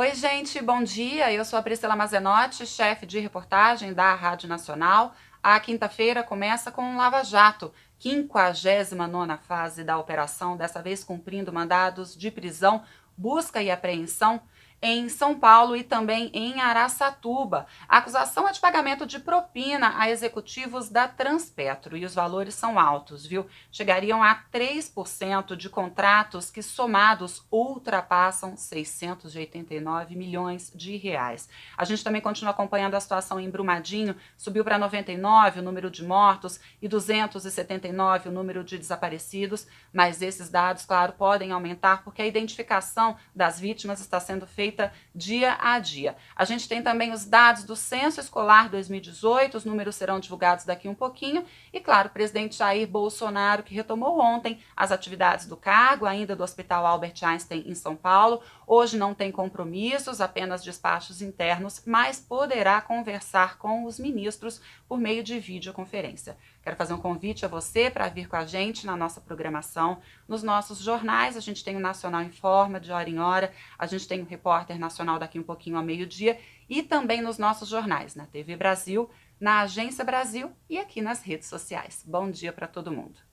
Oi, gente, bom dia. Eu sou a Priscila Mazenotti, chefe de reportagem da Rádio Nacional. A quinta-feira começa com um Lava Jato, 59ª fase da operação, dessa vez cumprindo mandados de prisão, busca e apreensão em São Paulo e também em Araçatuba. A acusação é de pagamento de propina a executivos da Transpetro e os valores são altos, viu? Chegariam a 3% de contratos que somados ultrapassam 689 milhões de reais. A gente também continua acompanhando a situação em Brumadinho, subiu para 99 o número de mortos e 279 o número de desaparecidos, mas esses dados, claro, podem aumentar porque a identificação das vítimas está sendo feita dia a dia. A gente tem também os dados do Censo Escolar 2018, os números serão divulgados daqui um pouquinho, e claro, o presidente Jair Bolsonaro, que retomou ontem as atividades do cargo, ainda do Hospital Albert Einstein em São Paulo, hoje não tem compromissos, apenas despachos internos, mas poderá conversar com os ministros por meio de videoconferência. Quero fazer um convite a você para vir com a gente na nossa programação, nos nossos jornais. A gente tem o Nacional Informa, de hora em hora, a gente tem o Repórter Nacional daqui um pouquinho ao meio-dia e também nos nossos jornais, na TV Brasil, na Agência Brasil e aqui nas redes sociais. Bom dia para todo mundo.